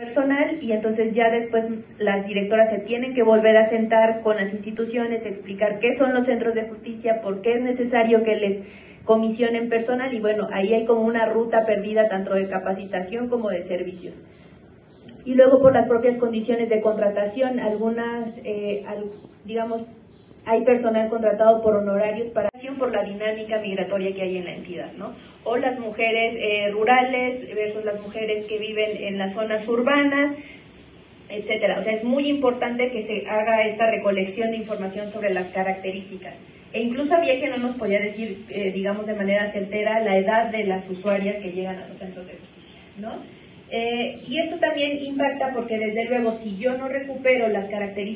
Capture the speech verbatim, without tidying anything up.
personal, y entonces ya después las directoras se tienen que volver a sentar con las instituciones, explicar qué son los centros de justicia, por qué es necesario que les comisionen personal, y bueno, ahí hay como una ruta perdida tanto de capacitación como de servicios. Y luego por las propias condiciones de contratación, algunas, eh, digamos, hay personal contratado por honorarios para por la dinámica migratoria que hay en la entidad, ¿no? O las mujeres eh, rurales versus las mujeres que viven en las zonas urbanas, etcétera. O sea, es muy importante que se haga esta recolección de información sobre las características. E incluso había que no nos podía decir, eh, digamos, de manera certera la edad de las usuarias que llegan a los centros de justicia, ¿no? Eh, y esto también impacta porque, desde luego, si yo no recupero las características